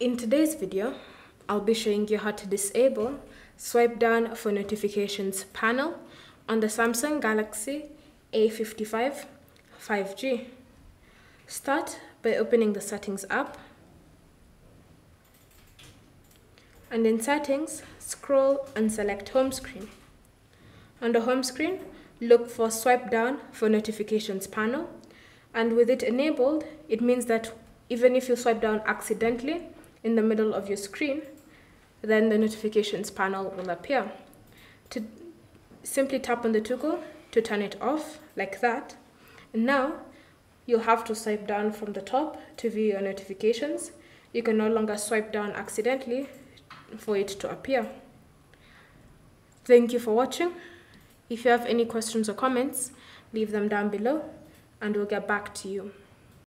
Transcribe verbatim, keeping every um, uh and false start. In today's video, I'll be showing you how to disable swipe down for notifications panel on the Samsung Galaxy A fifty-five five G. Start by opening the Settings app, and in Settings, scroll and select Home Screen. On the Home Screen, look for Swipe Down for Notifications panel, and with it enabled, it means that even if you swipe down accidentally in the middle of your screen, then the notifications panel will appear. To simply tap on the toggle to turn it off, like that. And now you'll have to swipe down from the top to view your notifications. You can no longer swipe down accidentally for it to appear. Thank you for watching. If you have any questions or comments, leave them down below and we'll get back to you.